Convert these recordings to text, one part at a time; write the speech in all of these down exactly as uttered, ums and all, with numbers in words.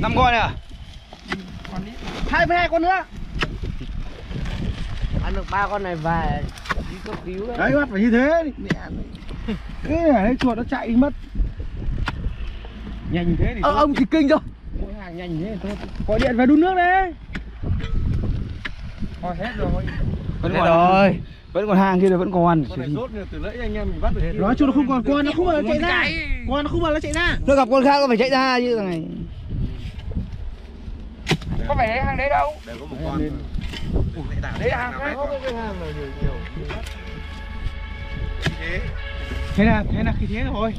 năm con này à? hai mươi hai con nữa. Ăn được ba con này về đi cấp cứu đấy. Đấy, bắt phải như thế đi. Mẹ. Cái này chuột nó chạy đi mất. Nhanh thế thì ờ, ông thì kinh rồi. Mỗi hàng nhanh thế thì thôi. Có điện về đun nước đấy. Thôi hết rồi. Vẫn hết rồi. Vẫn còn hàng kia này vẫn còn. Con này rốt từ lưỡi anh em mình bắt được hết. Nói chung nó không còn con, nó không bao nó chạy ra. Con nó không bao nó chạy ra. Nó gặp con khác nó phải chạy ra chứ thằng này. Có phải đấy hàng đấy đâu. Để có một con. Đấy, đấy hàng khác có cái hàng này nhiều. Thế. Thế là thế là khi thế rồi.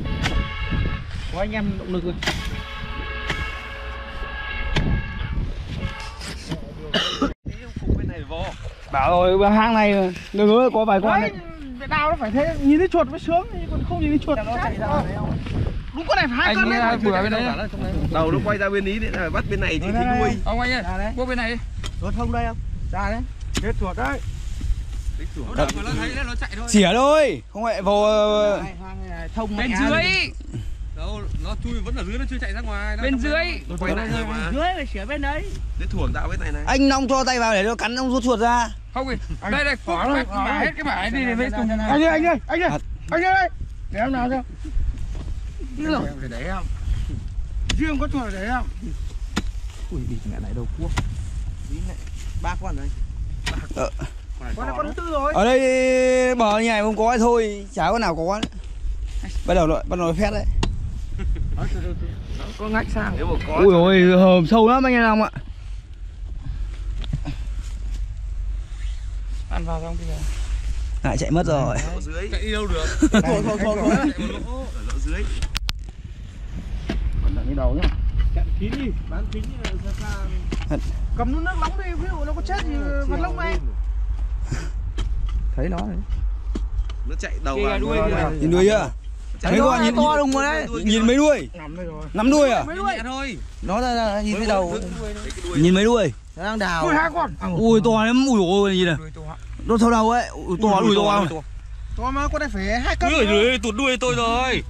Có anh em động lực rồi. Bảo rồi hang này đừng nói có vài con đấy. Đau nó phải thế, nhìn thấy chuột mới sướng, còn không nhìn thấy chuột nó chạy ra đấy không? Đúng con này phải hai con đấy. Anh vừa bên đấy. Đầu nó quay ra bên ý để bắt bên này chứ thì đuôi. Ông anh ơi, qua bên này đi. Nó thông đây không? Ra đấy. Chết chuột đấy. Nó thấy nó chạy thôi. Chỉa thôi, không lại vô thông bên dưới. Đâu, nó chui vẫn ở dưới, nó chưa chạy ra ngoài. Bên dưới. Quay lại rồi mà. Dưới là chỉa bên đấy. Thế thuồng dạo bên này này. Anh Long cho tay vào để nó cắn ông rút chuột ra. Không ơi. Đây đây, bỏ nó hết cái bãi đi để vết cùng. Anh ơi, anh ơi, anh ơi. Anh ơi. Để em nào cho. Riêng phải đấy không? Riêng có chuột đấy không? Ui bị mẹ này đầu cuốc. Ba con rồi. Ba con này con tư rồi. Ở đây bờ như này không có thôi, chả có nào có. Bắt đầu rồi, bắt đầu phét đấy. Có ngách sang. Ui ôi hòm sâu lắm anh em Long ạ. Ăn vào xong bây giờ. Lại chạy mất rồi. Chạy đi đâu được. Thôi thôi thôi thôi. Ở lỗ dưới. Còn đằng cái đầu nhá. Chặn kín đi, bán kín ra xa. Cầm nước nóng đi, ví dụ nó có chết thì vật lông này. Thấy nó đấy. Nó chạy đầu vào đuôi kìa. Nhìn đuôi chưa? Mấy con nhìn to đúng rồi đấy, nhìn mấy đuôi. Nắm đuôi à? Mấy đuôi thôi. Nó ra nhìn cái đầu. Nhìn mấy đuôi. Nó đang đào. Ui hai con. Ui to lắm, ui ôi nhìn này. Nó thâu đầu ấy, ui to ui to. To mà con này phải hai cân. Ui giời ơi, tụt đuôi tôi rồi.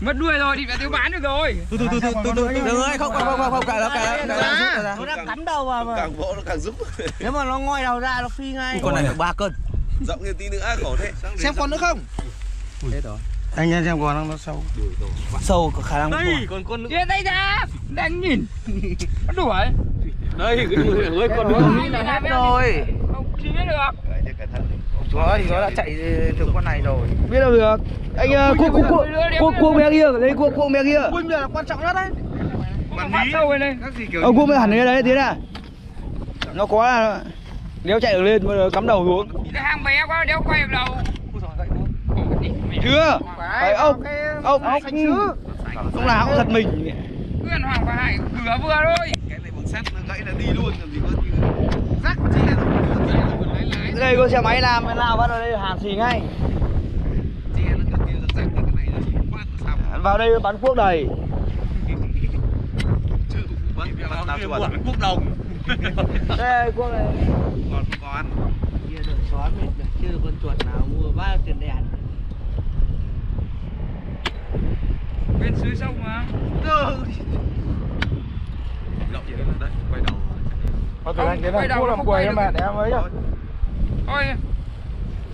Mất đuôi rồi, đi phải tiêu bán được rồi. Từ từ từ từ từ từ. Đừng ơi, không không không không cả nó cả nó. Nó đang cắn đầu vào mà. Càng vỗ nó càng giúp. Nếu mà nó ngoi đầu ra nó phi ngay. Con này phải ba cân. Rộng như tí nữa khổ thế. Xem con nữa không? Hết rồi. Anh em xem con nó sâu. Sâu có khả năng. Đây, còn con nữa. Đây, đây ra. Đang nhìn. Nó đuổi. Đây, cái đuổi ơi con nó là hết rồi. Không chi biết được. Đấy, cẩn thận đi. Chúa ơi, nó đã chạy từ con này rồi. Biết đâu được. Anh cuốc cuốc cuốc cuốc mẹ kia, lấy cuốc cuốc mẹ kia. Cuốc mẹ là quan trọng nhất đấy. Quan lý. Ông cuốc mẹ hẳn đây đấy thế nào. Nó có là nếu chạy được lên cắm đầu xuống. Cái hang bé quá, đéo quay được đầu. Chưa phải ông ông ông nào cũng giật mình. Nguyên Hoàng và Hải cửa vừa thôi. Cái này bằng sắt nó gãy là đi luôn làm gì có gì. Rắc chi là lái. Đây có xe máy làm cái nào bắt vào đây hàn xì ngay. Che nó cứ kêu rắc rắc cái này rồi quát xong. Vào đây bắn cuốc đầy. Chứ bắn bắn cuốc đồng. Đây cuốc này. Còn có ăn. Kia được xóa mệt rồi, chưa con chuột nào mua bao tiền đèn. Bên dưới sông mà. Từ. Lộng gì đấy, đấy, quay đầu. Thôi từ anh đến đây cô làm quầy cho bạn để em ấy nhá. Thôi.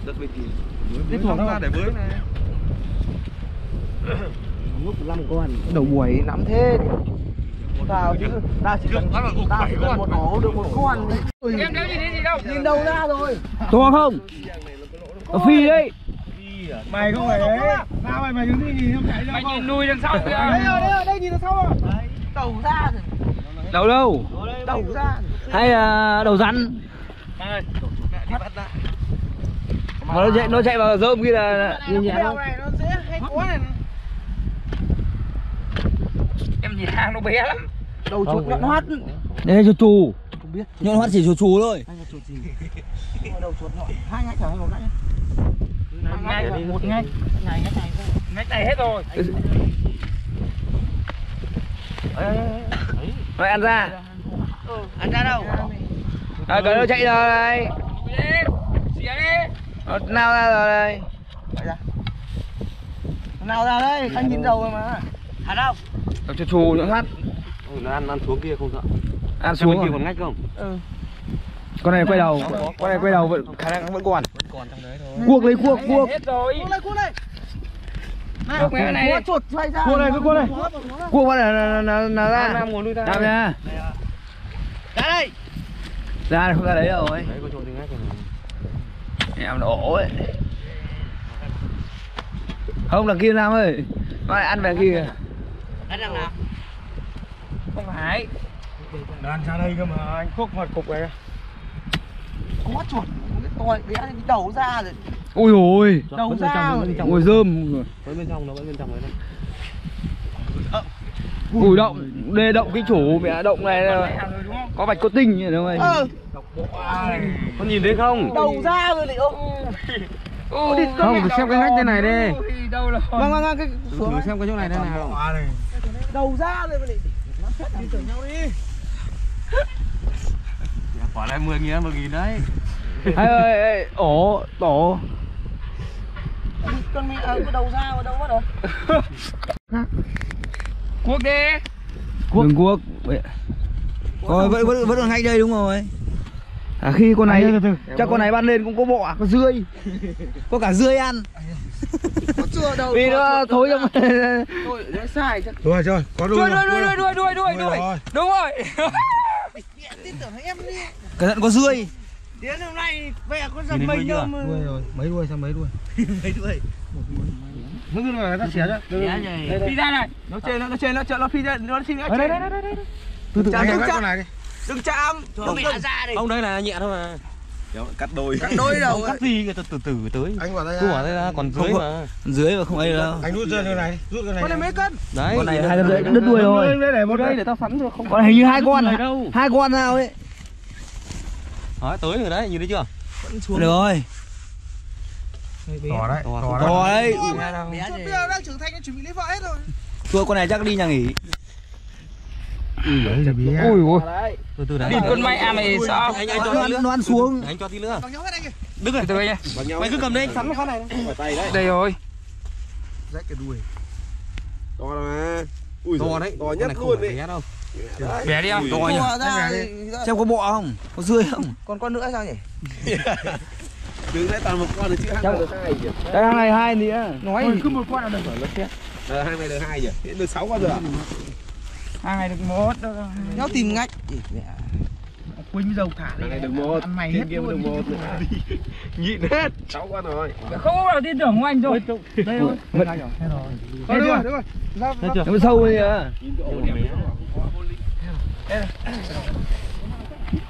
Đất bên kia. Tiếp tục ra để bới này. Lúc năm con, đầu buổi lắm thế. Tao chứ, tao chỉ cần tao chỉ cần một ổ được một con. Em đéo nhìn thấy gì đâu, nhìn đầu ra rồi. To không? Nó phi đấy. Mày không phải đấy. Sao mày mày đứng đi nhìn không chạy ra. Mày nhìn nuôi đằng sau kìa. Đấy rồi, đấy rồi, đây nhìn đằng sau rồi. Đấy, đầu ra rồi. Đầu đâu? Đầu ra. Hay là đầu rắn. Mang ơi, tổ chủ mẹ đi bắt ra. Mà nó chạy nó chạy vào rơm kia là nhìn nhẹ đâu. Này nó dễ hay quá này. Em nhìn hang nó bé lắm. Đầu chuột nhọn hoắt. Đây chuột chù. Không biết. Nhọn hoắt chỉ chuột chù thôi. Hay là chuột gì? Đầu chuột nhọn. Hai ngách cả hai ngách. Ngay rồi, một ngay. Ngay ngay này. Ngay này hết rồi. Rồi ăn ra. Ừ, ăn ra đâu? À, cái nó chạy rồi đây. Xỉa đi. Nào ra rồi đây. Nào ra đây, anh nhìn đầu rồi mà. Thật không? Tao cho chù nữa hát. Ừ, nó ăn ăn xuống kia không sợ. Ăn xuống kia còn ngách không? Ừ. Con này quay đầu, con này quay đầu vẫn khả năng vẫn còn. Vẫn còn trong đấy thôi. Cuốc lấy cuốc, cuốc. Hết rồi. Cuốc lấy cuốc đây. Này, cái này. Cuốc chuột xoay ra. Cuốc này, cuốc này. Cuốc bắt là là là ra. Nam ngồi nuôi ta. Ra đây. Ra đây. Ra này không ra đấy đâu ấy. Đấy có chuột thì ngách rồi. Em nó ổ ấy. Không là kia Nam ơi. Nó lại ăn về kia. Ăn đằng nào? Không phải. Nó ăn ra đây cơ mà anh khúc mặt cục này. Có chuột, tôi đĩa cái đầu ra rồi. Ôi ôi, đầu ra rồi. Ôi rơm rồi. Vẫn bên trong nó vẫn bên trong đấy này. Ủi động, đê động cái chủ mẹ động này có bạch có tinh đúng không? Ừ. Con nhìn thấy không? Đầu ra rồi đấy ông. Ô, không, xem cái ngách thế này đi. Vâng vâng cái xuống xem cái chỗ này đây nào. Đầu ra rồi đấy. Nó chết đi nhau đi. Quả lại mười nghìn, một nghìn đấy. Ê ơi, ê, ổ, tổ. Con mẹ ở đầu ra vào đâu mất rồi. Cuốc đi. Cuốc. Đừng cuốc. Rồi vẫn vẫn vẫn còn ngay đây đúng rồi. À khi con này, chắc con này ban lên cũng có bọ, có rươi. Có cả rươi ăn. Có chua đâu. Vì nó thối trong. Thôi, nó sai chắc. Rồi rồi, có đuôi. Đuôi đuôi đuôi đuôi đuôi đuôi. Đúng rồi. Em đi. Cẩn thận có rươi. Đến hôm nay về con giật mình đâu mà. Đuôi rồi, mấy đuôi sao mấy đuôi? Mấy đuôi. Nó cứ là nó xé ra. Phi ra này. Nó trên nó trên nó nó phi ra nó xin nó trên. Đây đây đây. Từ từ cái con này đi. Đừng chạm. Đừng ra đi. Ông đấy là nhẹ thôi mà. Cắt đôi. Cắt đôi đâu. Cắt gì người ta từ từ tới. Anh quả đây ra. Còn dưới mà. Dưới mà không ấy đâu. Anh rút ra cái này, rút cái này. Con này mấy cân? Đấy. Con này hai cân rưỡi đứt đuôi rồi. Đây này một đây để tao sắn rồi không. Còn hình như hai con này đâu. Hai con nào ấy. Đấy, tới rồi đấy, nhìn thấy chưa? Vẫn xuống. Được rồi. Tỏ đấy, tỏ đấy. Tỏ đấy. Chuột bây giờ đang trưởng thành, nó chuẩn bị lấy vợ hết rồi. Chuột con này chắc đi nhà nghỉ. Ui ôi. Từ từ đã. Địt con mày à mày sao? Anh cho nó ăn xuống. Anh cho tí nữa. Đứng rồi. Từ từ nhá. Mày cứ cầm đấy, anh sắn con này. Đây rồi. Rách cái đuôi. To mà. Ui to đấy, to nhất luôn đấy. Bé đi không? Rồi xem có bọ không? Có rươi không? Còn con nữa sao nhỉ? Đứng đấy toàn một con rồi chứ không được hai nhỉ? Đây hàng này hai nữa. Nói cứ một con là được rồi nó chết. Ờ hàng này được hai nhỉ? Hiện được sáu con rồi ạ. Hàng này được một. Nhau tìm ngách. Quỳnh dầu thả này được một. Ăn mày hết luôn. Được một. Nhịn hết. Sáu con rồi. Không có bao giờ tin tưởng của anh rồi. Đây thôi. Mất rồi. Hết rồi. Đúng rồi. Ra. Nó sâu đi à. Ê,